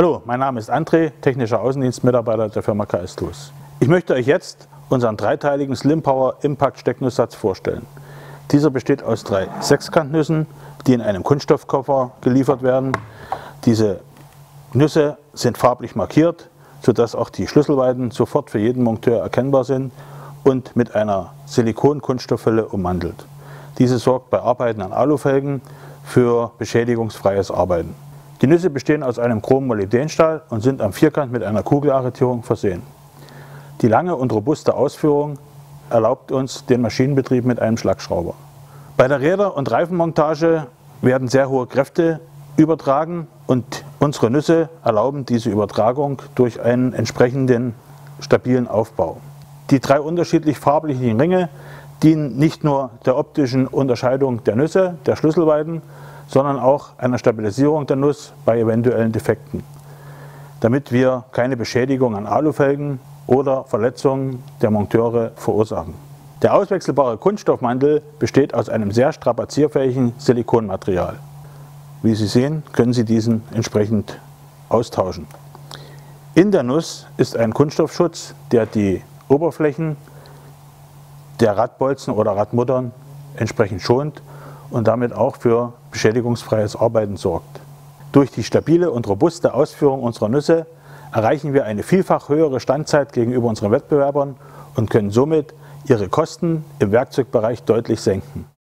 Hallo, mein Name ist André, technischer Außendienstmitarbeiter der Firma K.S.T.O.S. Ich möchte euch jetzt unseren dreiteiligen Slim Power Impact Stecknusssatz vorstellen. Dieser besteht aus 3 Sechskantnüssen, die in einem Kunststoffkoffer geliefert werden. Diese Nüsse sind farblich markiert, sodass auch die Schlüsselweiten sofort für jeden Monteur erkennbar sind und mit einer Silikon-Kunststoffhülle ummantelt. Diese sorgt bei Arbeiten an Alufelgen für beschädigungsfreies Arbeiten. Die Nüsse bestehen aus einem Chrom-Molybdän-Stahl und sind am Vierkant mit einer Kugelarretierung versehen. Die lange und robuste Ausführung erlaubt uns den Maschinenbetrieb mit einem Schlagschrauber. Bei der Räder- und Reifenmontage werden sehr hohe Kräfte übertragen und unsere Nüsse erlauben diese Übertragung durch einen entsprechenden stabilen Aufbau. Die 3 unterschiedlich farblichen Ringe dienen nicht nur der optischen Unterscheidung der Nüsse, der Schlüsselweiten, sondern auch einer Stabilisierung der Nuss bei eventuellen Defekten, damit wir keine Beschädigung an Alufelgen oder Verletzungen der Monteure verursachen. Der auswechselbare Kunststoffmantel besteht aus einem sehr strapazierfähigen Silikonmaterial. Wie Sie sehen, können Sie diesen entsprechend austauschen. In der Nuss ist ein Kunststoffschutz, der die Oberflächen der Radbolzen oder Radmuttern entsprechend schont und damit auch für beschädigungsfreies Arbeiten sorgt. Durch die stabile und robuste Ausführung unserer Nüsse erreichen wir eine vielfach höhere Standzeit gegenüber unseren Wettbewerbern und können somit ihre Kosten im Werkzeugbereich deutlich senken.